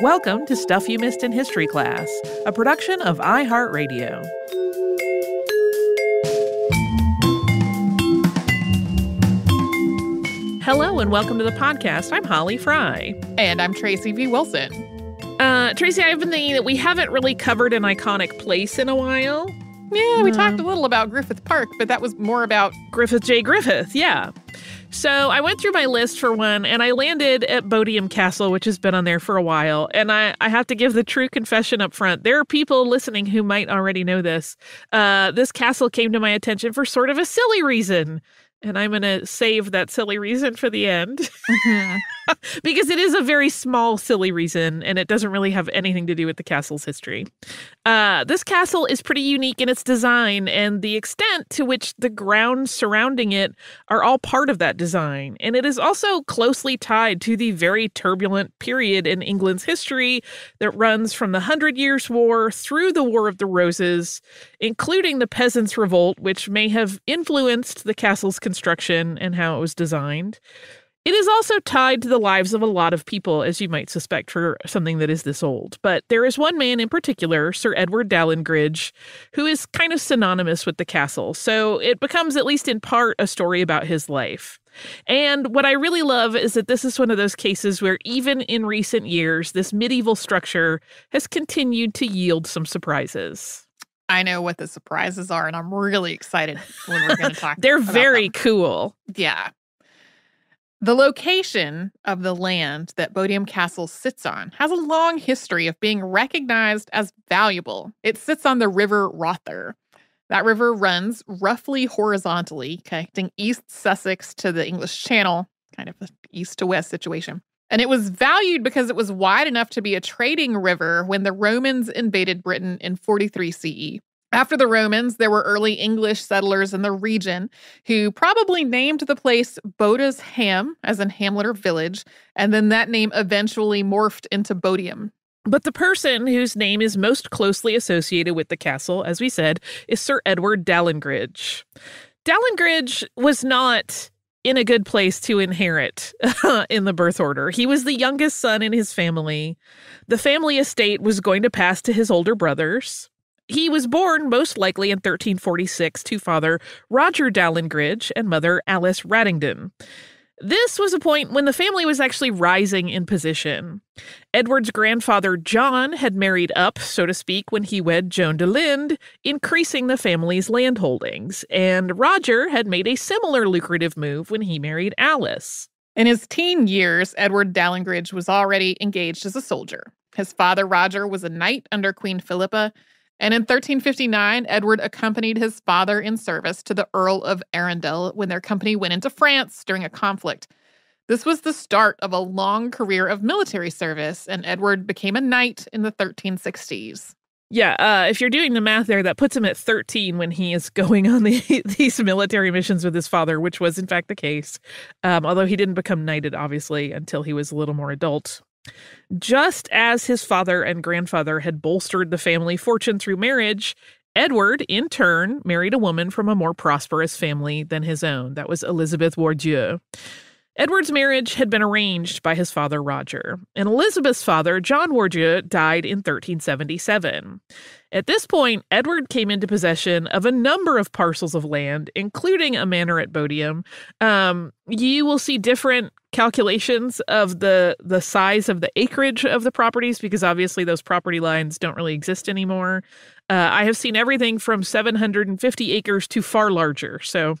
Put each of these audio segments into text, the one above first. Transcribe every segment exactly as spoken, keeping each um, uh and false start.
Welcome to Stuff You Missed in History Class, a production of iHeartRadio. Hello and welcome to the podcast. I'm Holly Frey. And I'm Tracy V. Wilson. Uh, Tracy, I've been thinking that we haven't really covered an iconic place in a while. Yeah, we uh, talked a little about Griffith Park, but that was more about Griffith J. Griffith, yeah. So I went through my list for one, and I landed at Bodiam Castle, which has been on there for a while. And I, I have to give the true confession up front. There are people listening who might already know this. Uh, this castle came to my attention for sort of a silly reason. And I'm going to save that silly reason for the end. Because it is a very small, silly reason, and it doesn't really have anything to do with the castle's history. Uh, this castle is pretty unique in its design, and the extent to which the grounds surrounding it are all part of that design. And it is also closely tied to the very turbulent period in England's history that runs from the Hundred Years War through the War of the Roses, including the Peasants' Revolt, which may have influenced the castle's construction and how it was designed. It is also tied to the lives of a lot of people, as you might suspect for something that is this old. But there is one man in particular, Sir Edward Dallingridge, who is kind of synonymous with the castle. So it becomes, at least in part, a story about his life. And what I really love is that this is one of those cases where even in recent years, this medieval structure has continued to yield some surprises. I know what the surprises are, and I'm really excited when we're going to talk about them. They're very cool. Yeah. The location of the land that Bodiam Castle sits on has a long history of being recognized as valuable. It sits on the River Rother. That river runs roughly horizontally, connecting East Sussex to the English Channel, kind of an east to west situation. And it was valued because it was wide enough to be a trading river when the Romans invaded Britain in forty-three C E. After the Romans, there were early English settlers in the region who probably named the place Boda's Ham, as in hamlet or village, and then that name eventually morphed into Bodiam. But the person whose name is most closely associated with the castle, as we said, is Sir Edward Dallingridge. Dallingridge was not in a good place to inherit in the birth order. He was the youngest son in his family. The family estate was going to pass to his older brothers. He was born most likely in thirteen forty-six to father Roger Dallingridge and mother Alice Raddington. This was a point when the family was actually rising in position. Edward's grandfather John had married up, so to speak, when he wed Joan de Lynd, increasing the family's landholdings. And Roger had made a similar lucrative move when he married Alice. In his teen years, Edward Dallingridge was already engaged as a soldier. His father Roger was a knight under Queen Philippa. And in thirteen fifty-nine, Edward accompanied his father in service to the Earl of Arundel when their company went into France during a conflict. This was the start of a long career of military service, and Edward became a knight in the thirteen sixties. Yeah, uh, if you're doing the math there, that puts him at thirteen when he is going on the, these military missions with his father, which was in fact the case, um, although he didn't become knighted, obviously, until he was a little more adult. Just as his father and grandfather had bolstered the family fortune through marriage, Edward, in turn, married a woman from a more prosperous family than his own. That was Elizabeth Wardieu. Edward's marriage had been arranged by his father, Roger, and Elizabeth's father, John Wardieu, died in thirteen seventy-seven. At this point, Edward came into possession of a number of parcels of land, including a manor at Bodiam. Um, you will see different calculations of the, the size of the acreage of the properties, because obviously those property lines don't really exist anymore. Uh, I have seen everything from seven hundred fifty acres to far larger, so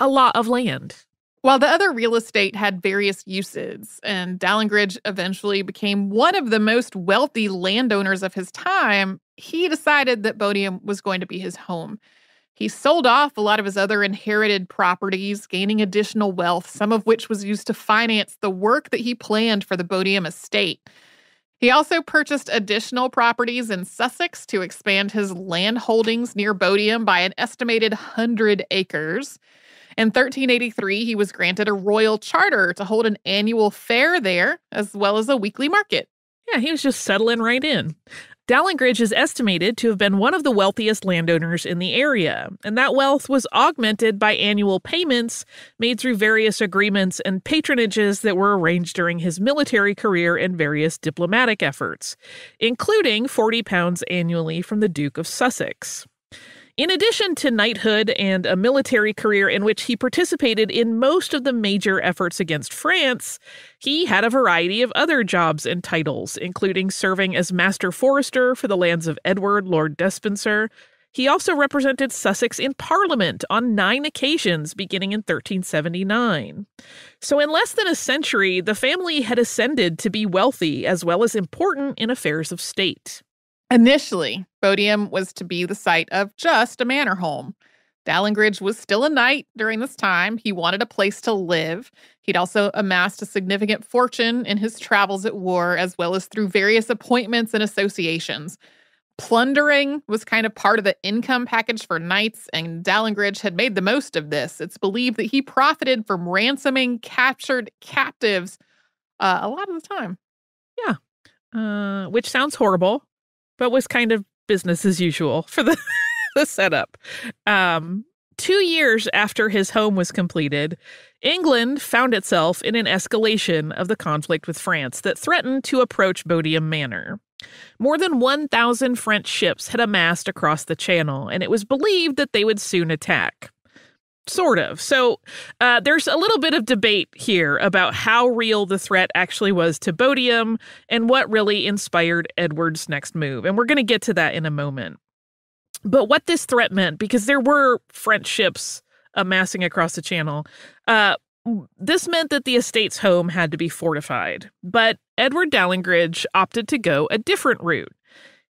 a lot of land. While the other real estate had various uses, and Dallingridge eventually became one of the most wealthy landowners of his time, he decided that Bodiam was going to be his home. He sold off a lot of his other inherited properties, gaining additional wealth, some of which was used to finance the work that he planned for the Bodiam estate. He also purchased additional properties in Sussex to expand his land holdings near Bodiam by an estimated one hundred acres. In thirteen eighty-three, he was granted a royal charter to hold an annual fair there, as well as a weekly market. Yeah, he was just settling right in. Dallingridge is estimated to have been one of the wealthiest landowners in the area, and that wealth was augmented by annual payments made through various agreements and patronages that were arranged during his military career and various diplomatic efforts, including forty pounds annually from the Duke of Sussex. In addition to knighthood and a military career in which he participated in most of the major efforts against France, he had a variety of other jobs and titles, including serving as Master Forester for the lands of Edward, Lord Despenser. He also represented Sussex in Parliament on nine occasions, beginning in thirteen seventy-nine. So in less than a century, the family had ascended to be wealthy as well as important in affairs of state. Initially, Bodiam was to be the site of just a manor home. Dallingridge was still a knight during this time. He wanted a place to live. He'd also amassed a significant fortune in his travels at war, as well as through various appointments and associations. Plundering was kind of part of the income package for knights, and Dallingridge had made the most of this. It's believed that he profited from ransoming captured captives uh, a lot of the time. Yeah, uh, which sounds horrible, but was kind of business as usual for the, the setup. Um, two years after his home was completed, England found itself in an escalation of the conflict with France that threatened to approach Bodiam Manor. More than one thousand French ships had amassed across the Channel, and it was believed that they would soon attack. Sort of. So uh, there's a little bit of debate here about how real the threat actually was to Bodiam and what really inspired Edward's next move. And we're going to get to that in a moment. But what this threat meant, because there were French ships amassing across the Channel, uh, this meant that the estate's home had to be fortified. But Edward Dallingridge opted to go a different route.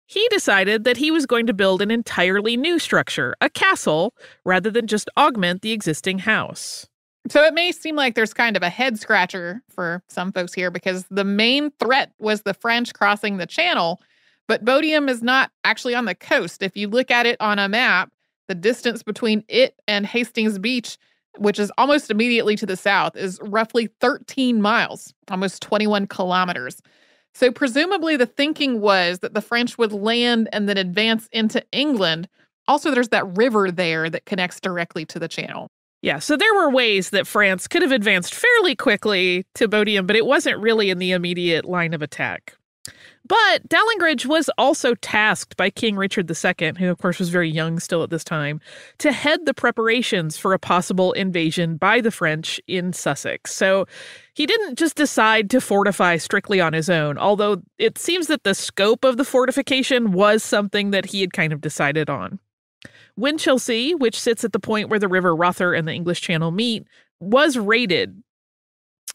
He decided that he was going to build an entirely new structure, a castle, rather than just augment the existing house. So it may seem like there's kind of a head-scratcher for some folks here because the main threat was the French crossing the Channel, but Bodiam is not actually on the coast. If you look at it on a map, the distance between it and Hastings Beach, which is almost immediately to the south, is roughly thirteen miles, almost twenty-one kilometers. So presumably the thinking was that the French would land and then advance into England. Also, there's that river there that connects directly to the Channel. Yeah, so there were ways that France could have advanced fairly quickly to Bodiam, but it wasn't really in the immediate line of attack. But Dallingridge was also tasked by King Richard the Second, who of course was very young still at this time, to head the preparations for a possible invasion by the French in Sussex. So he didn't just decide to fortify strictly on his own, although it seems that the scope of the fortification was something that he had kind of decided on. Winchelsea, which sits at the point where the River Rother and the English Channel meet, was raided.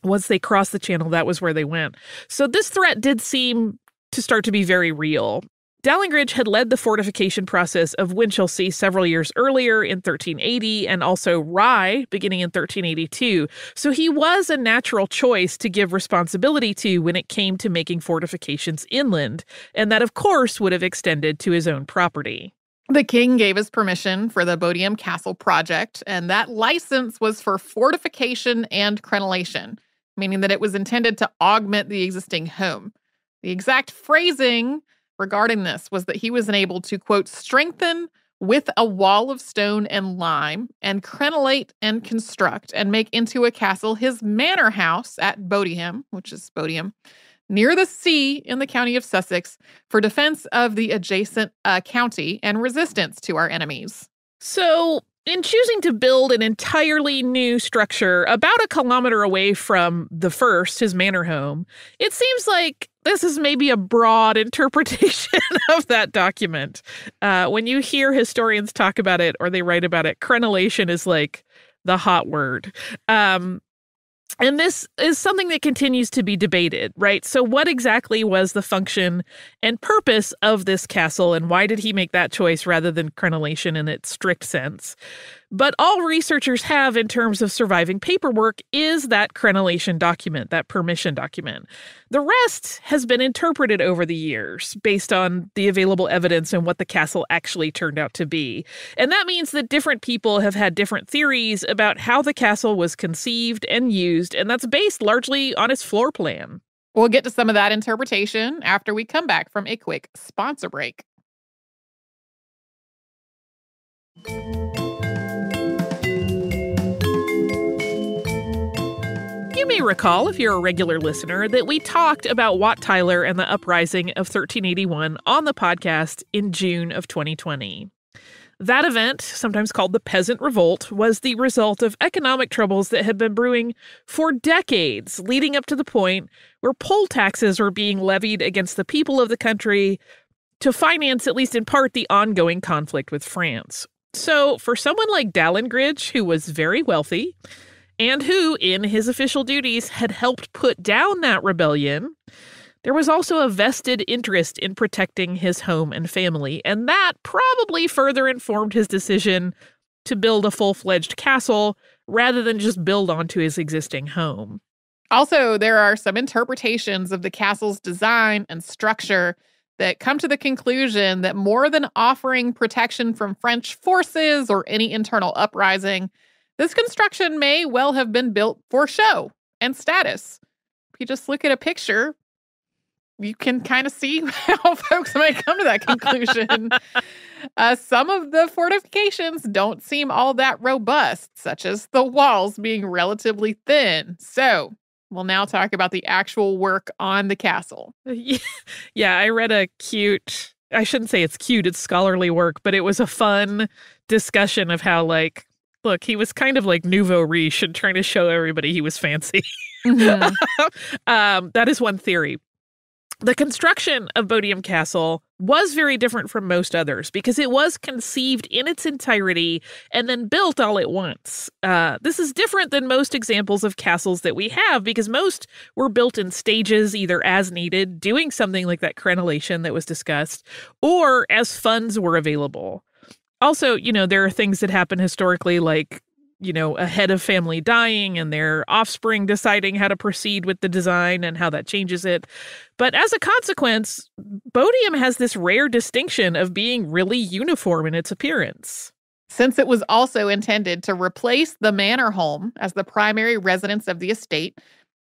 Once they crossed the Channel, that was where they went. So this threat did seem to start to be very real. Dallingridge had led the fortification process of Winchelsea several years earlier in thirteen eighty and also Rye beginning in thirteen eighty-two. So he was a natural choice to give responsibility to when it came to making fortifications inland. And that, of course, would have extended to his own property. The king gave his permission for the Bodiam Castle project, and that license was for fortification and crenellation, meaning that it was intended to augment the existing home. The exact phrasing regarding this was that he was enabled to, quote, strengthen with a wall of stone and lime and crenellate and construct and make into a castle his manor house at Bodiam, which is Bodiam, near the sea in the county of Sussex for defense of the adjacent uh, county and resistance to our enemies. So in choosing to build an entirely new structure about a kilometer away from the first, his manor home, it seems like this is maybe a broad interpretation of that document. Uh, when you hear historians talk about it or they write about it, crenellation is like the hot word. Um, and this is something that continues to be debated, right? So what exactly was the function and purpose of this castle, and why did he make that choice rather than crenellation in its strict sense? But all researchers have in terms of surviving paperwork is that crenellation document, that permission document. The rest has been interpreted over the years based on the available evidence and what the castle actually turned out to be. And that means that different people have had different theories about how the castle was conceived and used, and that's based largely on its floor plan. We'll get to some of that interpretation after we come back from a quick sponsor break. You may recall, if you're a regular listener, that we talked about Wat Tyler and the uprising of thirteen eighty-one on the podcast in June of twenty twenty. That event, sometimes called the Peasant Revolt, was the result of economic troubles that had been brewing for decades, leading up to the point where poll taxes were being levied against the people of the country to finance, at least in part, the ongoing conflict with France. So for someone like Dallingridge, who was very wealthy, and who, in his official duties, had helped put down that rebellion, there was also a vested interest in protecting his home and family, and that probably further informed his decision to build a full-fledged castle rather than just build onto his existing home. Also, there are some interpretations of the castle's design and structure that come to the conclusion that more than offering protection from French forces or any internal uprising, this construction may well have been built for show and status. If you just look at a picture, you can kind of see how folks might come to that conclusion. uh, some of the fortifications don't seem all that robust, such as the walls being relatively thin. So we'll now talk about the actual work on the castle. Yeah, yeah, I read a cute, I shouldn't say it's cute, it's scholarly work, but it was a fun discussion of how, like, look, he was kind of like nouveau riche and trying to show everybody he was fancy. Mm-hmm. um, that is one theory. The construction of Bodiam Castle was very different from most others because it was conceived in its entirety and then built all at once. Uh, this is different than most examples of castles that we have because most were built in stages, either as needed, doing something like that crenellation that was discussed, or as funds were available. Also, you know, there are things that happen historically, like, you know, a head of family dying and their offspring deciding how to proceed with the design and how that changes it. But as a consequence, Bodiam has this rare distinction of being really uniform in its appearance. Since it was also intended to replace the manor home as the primary residence of the estate,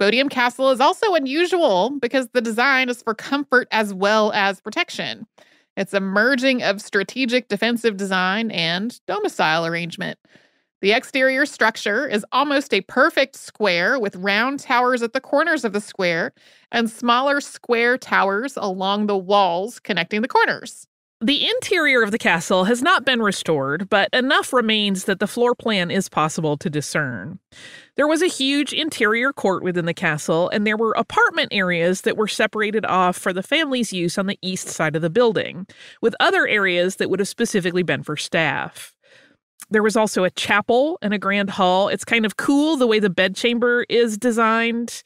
Bodiam Castle is also unusual because the design is for comfort as well as protection. It's a merging of strategic defensive design and domicile arrangement. The exterior structure is almost a perfect square with round towers at the corners of the square and smaller square towers along the walls connecting the corners. The interior of the castle has not been restored, but enough remains that the floor plan is possible to discern. There was a huge interior court within the castle, and there were apartment areas that were separated off for the family's use on the east side of the building, with other areas that would have specifically been for staff. There was also a chapel and a grand hall. It's kind of cool the way the bedchamber is designed.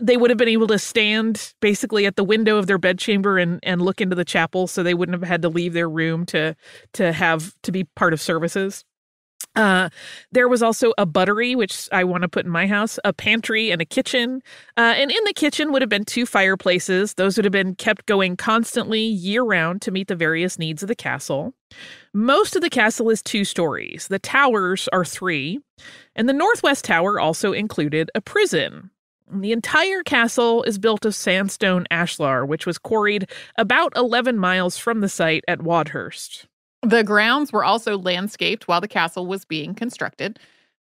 They would have been able to stand basically at the window of their bedchamber and, and look into the chapel, so they wouldn't have had to leave their room to, to, have, to be part of services. Uh, there was also a buttery, which I want to put in my house, a pantry and a kitchen. Uh, and in the kitchen would have been two fireplaces. Those would have been kept going constantly year-round to meet the various needs of the castle. Most of the castle is two stories. The towers are three. And the northwest tower also included a prison. The entire castle is built of sandstone ashlar, which was quarried about eleven miles from the site at Wadhurst. The grounds were also landscaped while the castle was being constructed.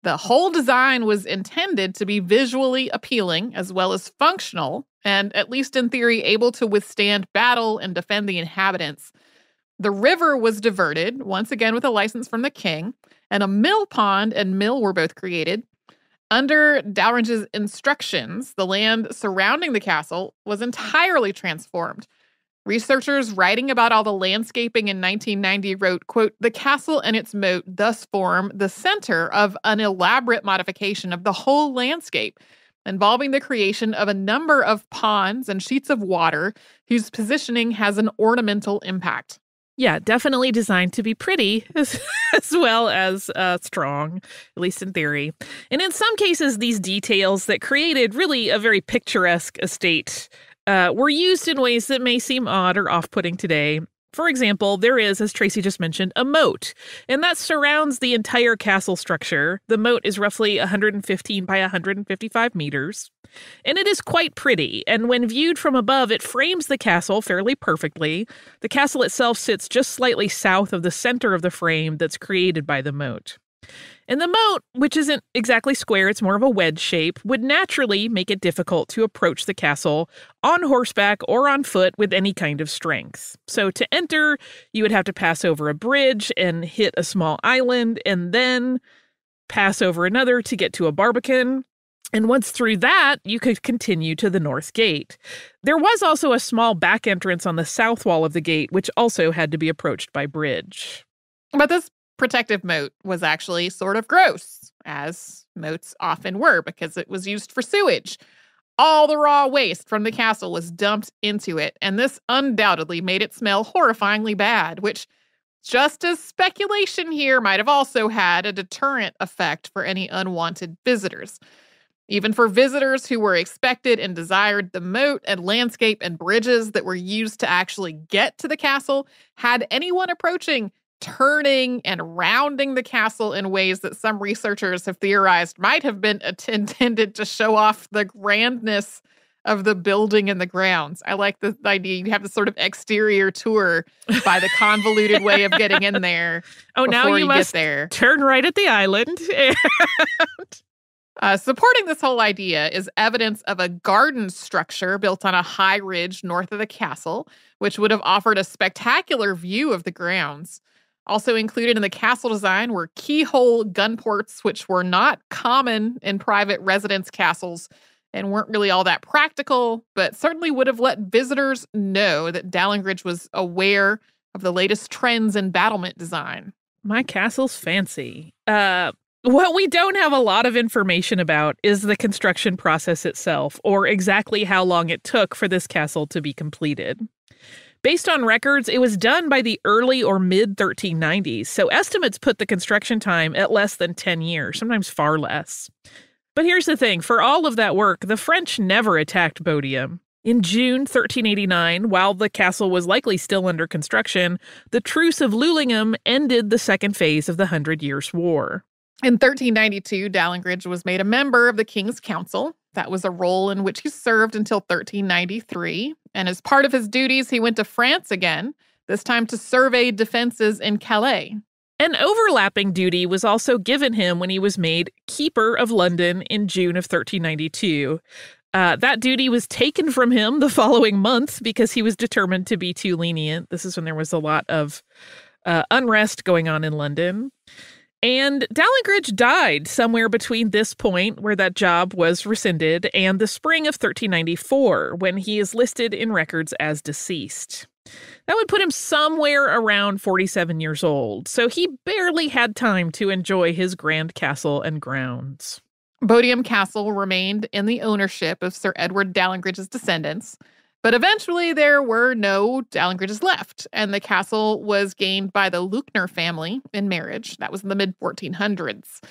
The whole design was intended to be visually appealing as well as functional and, at least in theory, able to withstand battle and defend the inhabitants. The river was diverted, once again with a license from the king, and a mill pond and mill were both created. Under Dallingridge's instructions, the land surrounding the castle was entirely transformed. Researchers writing about all the landscaping in nineteen ninety wrote, quote, "The castle and its moat thus form the center of an elaborate modification of the whole landscape, involving the creation of a number of ponds and sheets of water whose positioning has an ornamental impact." Yeah, definitely designed to be pretty as, as well as uh, strong, at least in theory. And in some cases, these details that created really a very picturesque estate Uh, were used in ways that may seem odd or off-putting today, For example, there is, as Tracy just mentioned, a moat, and that surrounds the entire castle structure. The moat is roughly one hundred fifteen by one hundred fifty-five meters, and it is quite pretty, and when viewed from above, it frames the castle fairly perfectly. The castle itself sits just slightly south of the center of the frame that's created by the moat. And the moat, which isn't exactly square, it's more of a wedge shape, would naturally make it difficult to approach the castle on horseback or on foot with any kind of strength. So to enter, you would have to pass over a bridge and hit a small island and then pass over another to get to a barbican. And once through that, you could continue to the north gate. There was also a small back entrance on the south wall of the gate, which also had to be approached by bridge. But this protective moat was actually sort of gross, as moats often were, because it was used for sewage. All the raw waste from the castle was dumped into it, and this undoubtedly made it smell horrifyingly bad, which, just as speculation here, might have also had a deterrent effect for any unwanted visitors. Even for visitors who were expected and desired, the moat and landscape and bridges that were used to actually get to the castle had anyone approaching turning and rounding the castle in ways that some researchers have theorized might have been intended to show off the grandness of the building and the grounds. I like the idea you have this sort of exterior tour by the convoluted way of getting in there. Oh, now you, you must get there. Turn right at the island. And uh, supporting this whole idea is evidence of a garden structure built on a high ridge north of the castle, which would have offered a spectacular view of the grounds. Also included in the castle design were keyhole gun ports, which were not common in private residence castles and weren't really all that practical, but certainly would have let visitors know that Dallingridge was aware of the latest trends in battlement design. My castle's fancy. Uh, what we don't have a lot of information about is the construction process itself, or exactly how long it took for this castle to be completed. Based on records, it was done by the early or mid thirteen nineties, so estimates put the construction time at less than ten years, sometimes far less. But here's the thing, for all of that work, the French never attacked Bodiam. In June thirteen eighty-nine, while the castle was likely still under construction, the Truce of Lullingham ended the second phase of the Hundred Years' War. In thirteen ninety-two, Dallingridge was made a member of the King's Council. That was a role in which he served until thirteen ninety-three. And as part of his duties, he went to France again, this time to survey defenses in Calais. An overlapping duty was also given him when he was made Keeper of London in June of thirteen ninety-two. Uh, that duty was taken from him the following month because he was determined to be too lenient. This is when there was a lot of uh, unrest going on in London. And Dallingridge died somewhere between this point, where that job was rescinded, and the spring of thirteen ninety-four, when he is listed in records as deceased. That would put him somewhere around forty-seven years old, so he barely had time to enjoy his grand castle and grounds. Bodiam Castle remained in the ownership of Sir Edward Dallingridge's descendants, but eventually there were no Dallingridges left, and the castle was gained by the Leuchner family in marriage. That was in the mid fourteen hundreds.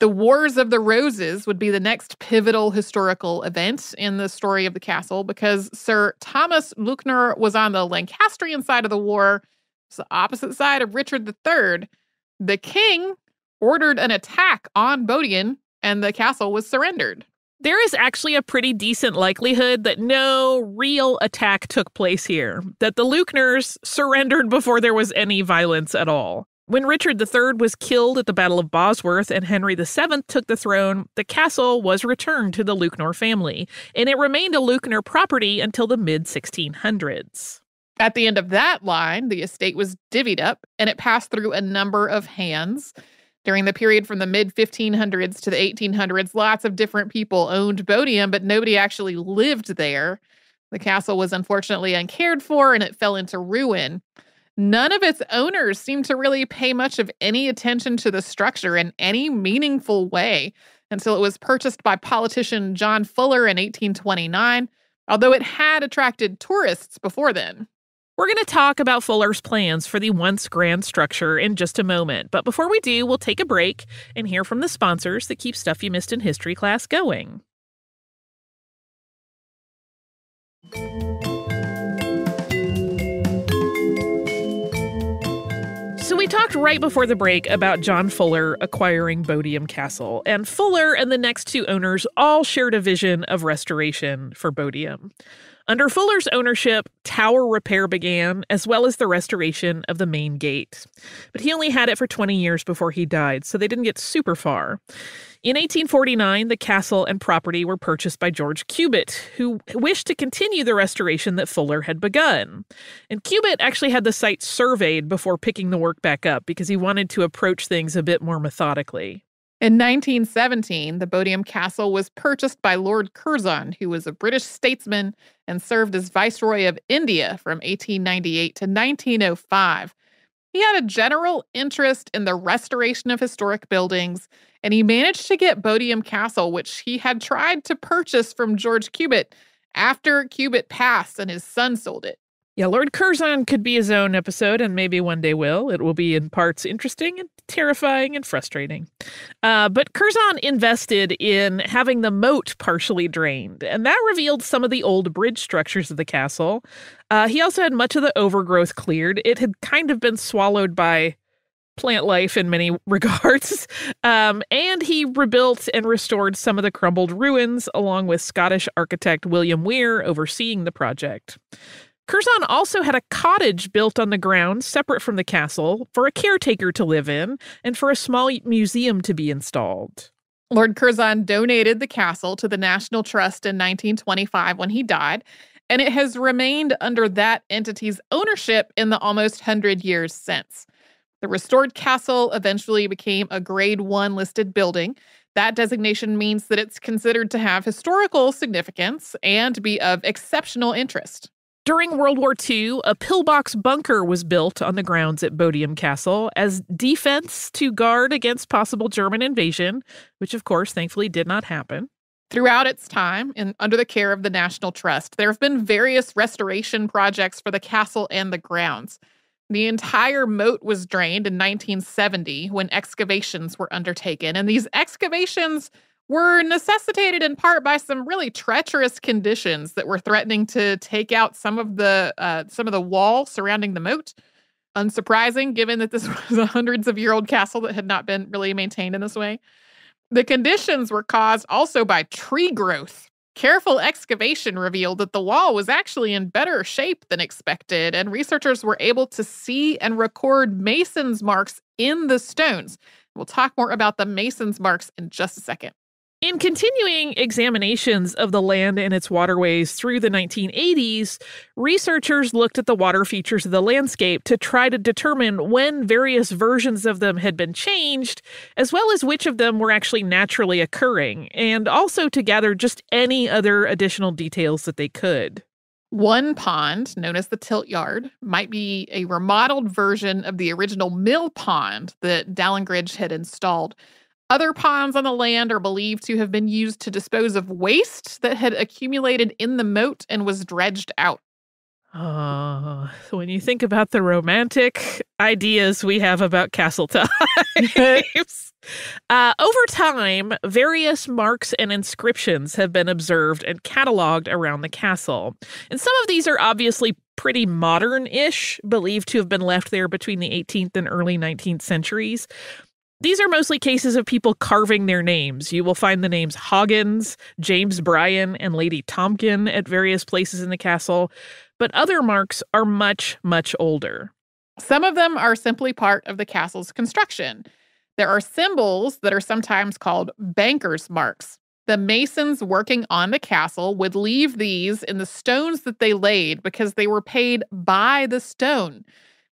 The Wars of the Roses would be the next pivotal historical event in the story of the castle, because Sir Thomas Leuchner was on the Lancastrian side of the war, the opposite side of Richard the Third. The king ordered an attack on Bodiam, and the castle was surrendered. There is actually a pretty decent likelihood that no real attack took place here, that the Leuchners surrendered before there was any violence at all. When Richard the Third was killed at the Battle of Bosworth and Henry the Seventh took the throne, the castle was returned to the Leuchner family, and it remained a Leuchner property until the mid sixteen hundreds. At the end of that line, the estate was divvied up, and it passed through a number of hands. During the period from the mid fifteen hundreds to the eighteen hundreds, lots of different people owned Bodiam, but nobody actually lived there. The castle was unfortunately uncared for, and it fell into ruin. None of its owners seemed to really pay much of any attention to the structure in any meaningful way until it was purchased by politician John Fuller in eighteen twenty-nine, although it had attracted tourists before then. We're going to talk about Fuller's plans for the once grand structure in just a moment. But before we do, we'll take a break and hear from the sponsors that keep Stuff You Missed in History Class going. talked right before the break about John Fuller acquiring Bodiam Castle, and Fuller and the next two owners all shared a vision of restoration for Bodiam. Under Fuller's ownership, tower repair began, as well as the restoration of the main gate. But he only had it for twenty years before he died, so they didn't get super far. In eighteen forty-nine, the castle and property were purchased by George Cubitt, who wished to continue the restoration that Fuller had begun. And Cubitt actually had the site surveyed before picking the work back up because he wanted to approach things a bit more methodically. In nineteen seventeen, the Bodiam Castle was purchased by Lord Curzon, who was a British statesman and served as Viceroy of India from eighteen ninety-eight to nineteen oh five. He had a general interest in the restoration of historic buildings, and he managed to get Bodiam Castle, which he had tried to purchase from George Cubitt after Cubitt passed and his son sold it. Yeah, Lord Curzon could be his own episode, and maybe one day will. It will be in parts interesting and terrifying and frustrating. Uh, but Curzon invested in having the moat partially drained, and that revealed some of the old bridge structures of the castle. Uh, he also had much of the overgrowth cleared. It had kind of been swallowed by plant life in many regards. Um, and he rebuilt and restored some of the crumbled ruins, along with Scottish architect William Weir overseeing the project. Curzon also had a cottage built on the ground separate from the castle for a caretaker to live in and for a small museum to be installed. Lord Curzon donated the castle to the National Trust in nineteen twenty-five when he died, and it has remained under that entity's ownership in the almost hundred years since. The restored castle eventually became a Grade One listed building. That designation means that it's considered to have historical significance and be of exceptional interest. During World War Two, a pillbox bunker was built on the grounds at Bodiam Castle as defense to guard against possible German invasion, which, of course, thankfully did not happen. Throughout its time, and under the care of the National Trust, there have been various restoration projects for the castle and the grounds. The entire moat was drained in nineteen seventy when excavations were undertaken, and these excavations were necessitated in part by some really treacherous conditions that were threatening to take out some of the uh, some of the wall surrounding the moat. Unsurprising, given that this was a hundreds-of-year-old castle that had not been really maintained in this way. The conditions were caused also by tree growth. Careful excavation revealed that the wall was actually in better shape than expected, and researchers were able to see and record mason's marks in the stones. We'll talk more about the mason's marks in just a second. In continuing examinations of the land and its waterways through the nineteen eighties, researchers looked at the water features of the landscape to try to determine when various versions of them had been changed, as well as which of them were actually naturally occurring, and also to gather just any other additional details that they could. One pond, known as the Tilt Yard, might be a remodeled version of the original mill pond that Dallingridge had installed. Other ponds on the land are believed to have been used to dispose of waste that had accumulated in the moat and was dredged out. Oh, so when you think about the romantic ideas we have about castle times, uh, over time, various marks and inscriptions have been observed and cataloged around the castle. And some of these are obviously pretty modern-ish, believed to have been left there between the eighteenth and early nineteenth centuries. These are mostly cases of people carving their names. You will find the names Hoggins, James Bryan, and Lady Tompkin at various places in the castle, but other marks are much, much older. Some of them are simply part of the castle's construction. There are symbols that are sometimes called banker's marks. The masons working on the castle would leave these in the stones that they laid because they were paid by the stone.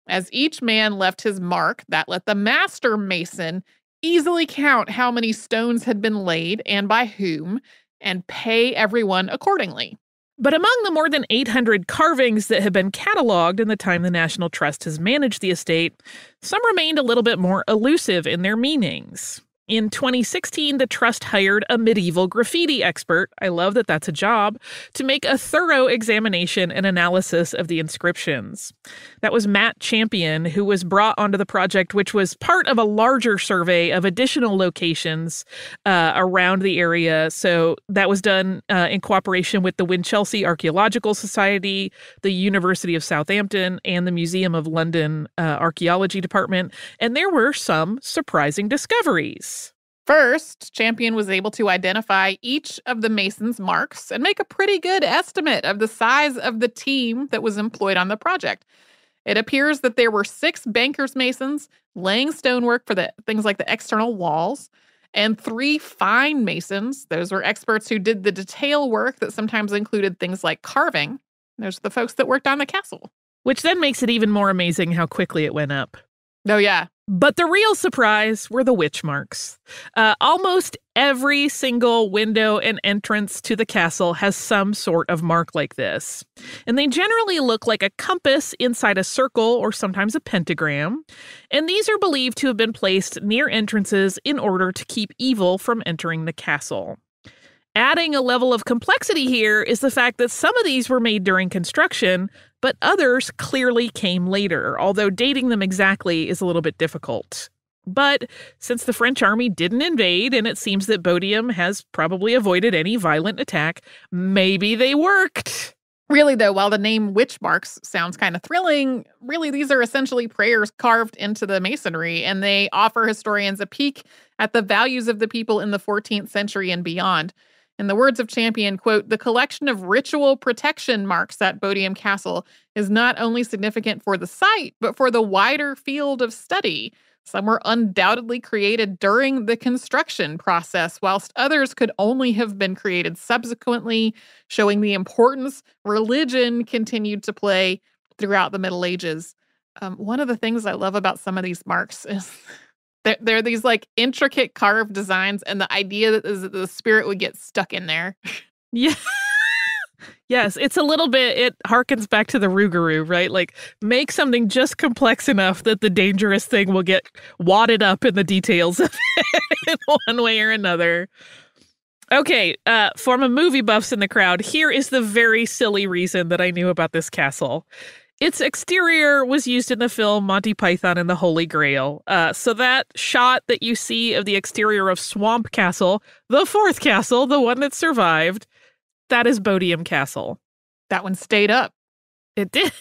As each man left his mark, that let the master mason easily count how many stones had been laid and by whom, and pay everyone accordingly. But among the more than eight hundred carvings that have been cataloged in the time the National Trust has managed the estate, some remained a little bit more elusive in their meanings. In twenty sixteen, the Trust hired a medieval graffiti expert, I love that that's a job, to make a thorough examination and analysis of the inscriptions. That was Matt Champion, who was brought onto the project, which was part of a larger survey of additional locations uh, around the area. So that was done uh, in cooperation with the Winchelsea Archaeological Society, the University of Southampton, and the Museum of London uh, Archaeology Department. And there were some surprising discoveries. First, Champion was able to identify each of the masons' marks and make a pretty good estimate of the size of the team that was employed on the project. It appears that there were six bankers' masons laying stonework for the things like the external walls, and three fine masons. Those were experts who did the detail work that sometimes included things like carving. Those are the folks that worked on the castle. Which then makes it even more amazing how quickly it went up. Oh, yeah. But the real surprise were the witch marks. Uh, almost every single window and entrance to the castle has some sort of mark like this. And they generally look like a compass inside a circle or sometimes a pentagram. And these are believed to have been placed near entrances in order to keep evil from entering the castle. Adding a level of complexity here is the fact that some of these were made during construction, but others clearly came later, although dating them exactly is a little bit difficult. But since the French army didn't invade, and it seems that Bodiam has probably avoided any violent attack, maybe they worked. Really, though, while the name witch marks sounds kind of thrilling, really these are essentially prayers carved into the masonry, and they offer historians a peek at the values of the people in the fourteenth century and beyond. In the words of Champion, quote, the collection of ritual protection marks at Bodiam Castle is not only significant for the site, but for the wider field of study. Some were undoubtedly created during the construction process, whilst others could only have been created subsequently, showing the importance religion continued to play throughout the Middle Ages. Um, one of the things I love about some of these marks is... There are these, like, intricate carved designs, and the idea that the spirit would get stuck in there. Yeah. Yes, it's a little bit, it harkens back to the Rougarou, right? Like, make something just complex enough that the dangerous thing will get wadded up in the details of it in one way or another. Okay, uh, for my movie buffs in the crowd, here is the very silly reason that I knew about this castle. Its exterior was used in the film Monty Python and the Holy Grail. Uh, so that shot that you see of the exterior of Swamp Castle, the fourth castle, the one that survived, that is Bodiam Castle. That one stayed up. It did.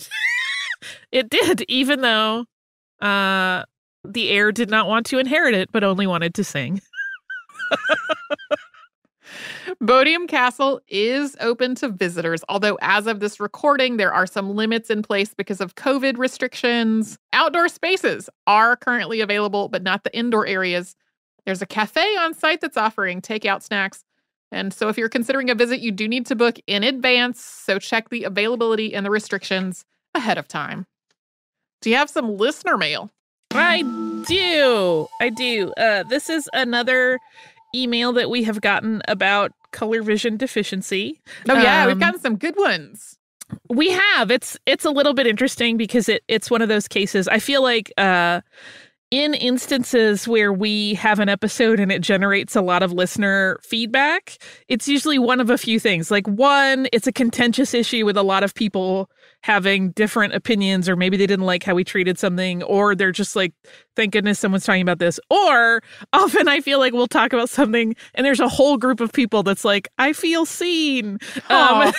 It did, even though uh, the heir did not want to inherit it, but only wanted to sing. Bodiam Castle is open to visitors, although as of this recording, there are some limits in place because of COVID restrictions. Outdoor spaces are currently available, but not the indoor areas. There's a cafe on site that's offering takeout snacks. And so if you're considering a visit, you do need to book in advance. So check the availability and the restrictions ahead of time. Do you have some listener mail? I do. I do. Uh, this is another... email that we have gotten about color vision deficiency. Oh yeah, um, we've gotten some good ones. We have. It's it's a little bit interesting because it it's one of those cases. I feel like uh, in instances where we have an episode and it generates a lot of listener feedback, it's usually one of a few things. Like one, it's a contentious issue with a lot of people having different opinions, or maybe they didn't like how we treated something, or they're just like, thank goodness someone's talking about this. Or often I feel like we'll talk about something and there's a whole group of people that's like, I feel seen. Um,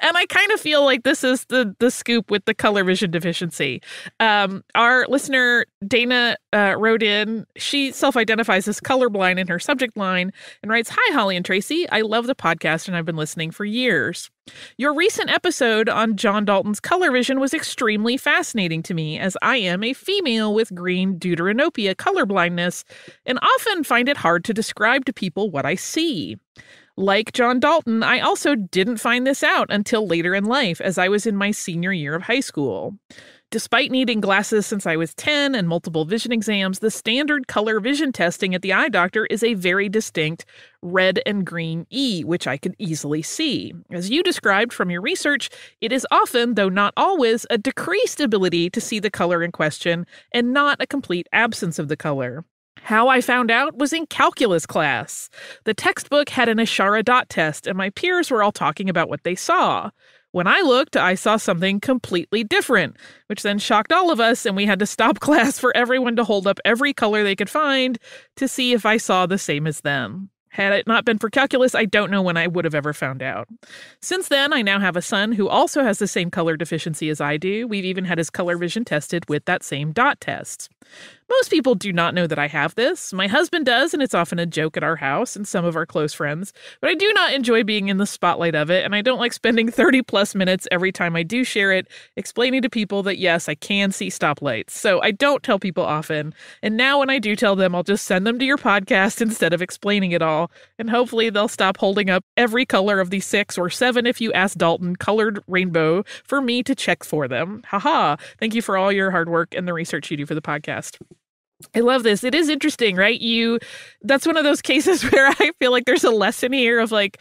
and I kind of feel like this is the the scoop with the color vision deficiency. Um, our listener, Dana, uh, wrote in. She self-identifies as colorblind in her subject line and writes, hi, Holly and Tracy. I love the podcast and I've been listening for years. Your recent episode on John Dalton's color vision was extremely fascinating to me, as I am a female with green deuteranopia colorblindness and often find it hard to describe to people what I see. Like John Dalton, I also didn't find this out until later in life, as I was in my senior year of high school. Despite needing glasses since I was ten and multiple vision exams, the standard color vision testing at the eye doctor is a very distinct red and green E, which I could easily see. As you described from your research, it is often, though not always, a decreased ability to see the color in question and not a complete absence of the color. How I found out was in calculus class. The textbook had an Ishara dot test, and my peers were all talking about what they saw. When I looked, I saw something completely different, which then shocked all of us, and we had to stop class for everyone to hold up every color they could find to see if I saw the same as them. Had it not been for calculus, I don't know when I would have ever found out. Since then, I now have a son who also has the same color deficiency as I do. We've even had his color vision tested with that same dot test. Most people do not know that I have this. My husband does, and it's often a joke at our house and some of our close friends. But I do not enjoy being in the spotlight of it, and I don't like spending thirty-plus minutes every time I do share it explaining to people that, yes, I can see stoplights. So I don't tell people often. And now when I do tell them, I'll just send them to your podcast instead of explaining it all. And hopefully they'll stop holding up every color of the six or seven, if you ask Dalton, colored rainbow for me to check for them. Haha. Thank you for all your hard work and the research you do for the podcast. I love this. It is interesting, right? You, that's one of those cases where I feel like there's a lesson here of like,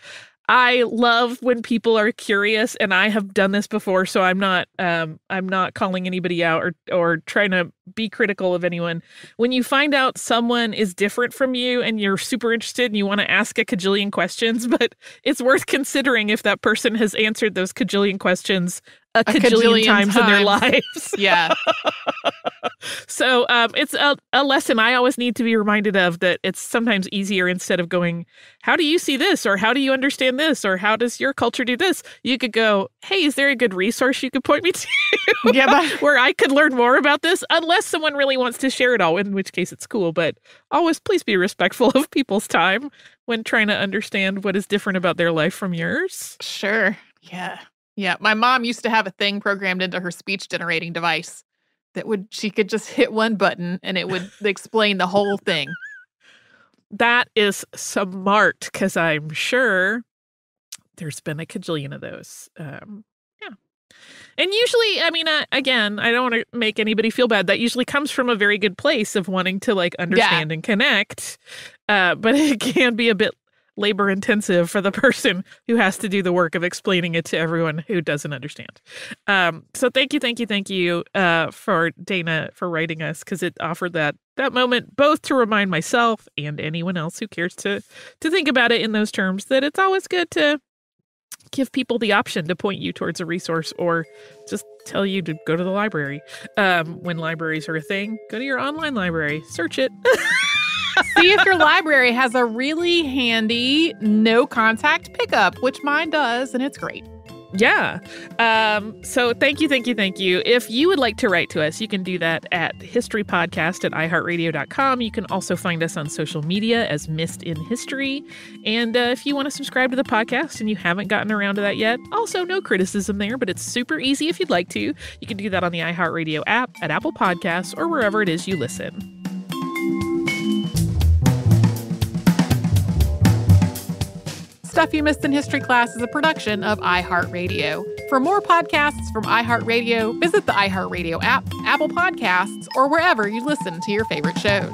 I love when people are curious, and I have done this before, so I'm not um, I'm not calling anybody out or or trying to be critical of anyone. When you find out someone is different from you and you're super interested and you want to ask a cajillion questions, but it's worth considering if that person has answered those cajillion questions a cajillion, a cajillion times, times in their lives. Yeah. So um, it's a, a lesson I always need to be reminded of, that it's sometimes easier, instead of going, how do you see this? Or how do you understand this? Or how does your culture do this? You could go, hey, is there a good resource you could point me to? Yeah, but where I could learn more about this? Unless someone really wants to share it all, in which case it's cool. But always please be respectful of people's time when trying to understand what is different about their life from yours. Sure. Yeah. Yeah, my mom used to have a thing programmed into her speech generating device that would, she could just hit one button and it would explain the whole thing. That is smart, because I'm sure there's been a cajillion of those. Um, yeah. And usually, I mean, uh, again, I don't want to make anybody feel bad. That usually comes from a very good place of wanting to like understand yeah. and connect. Uh, but it can be a bit labor intensive for the person who has to do the work of explaining it to everyone who doesn't understand. Um, so thank you, thank you, thank you uh, for Dana for writing us, because it offered that that moment both to remind myself and anyone else who cares to to think about it in those terms that it's always good to give people the option to point you towards a resource or just tell you to go to the library. Um, when libraries are a thing, go to your online library, search it. See if your library has a really handy no-contact pickup, which mine does, and it's great. Yeah. Um, so thank you, thank you, thank you. If you would like to write to us, you can do that at history podcast at i heart radio dot com. You can also find us on social media as Missed in History. And uh, if you want to subscribe to the podcast and you haven't gotten around to that yet, also no criticism there, but it's super easy if you'd like to. You can do that on the iHeartRadio app, at Apple Podcasts, or wherever it is you listen. Stuff You Missed in History Class is a production of iHeartRadio. For more podcasts from iHeartRadio, visit the iHeartRadio app, Apple Podcasts, or wherever you listen to your favorite shows.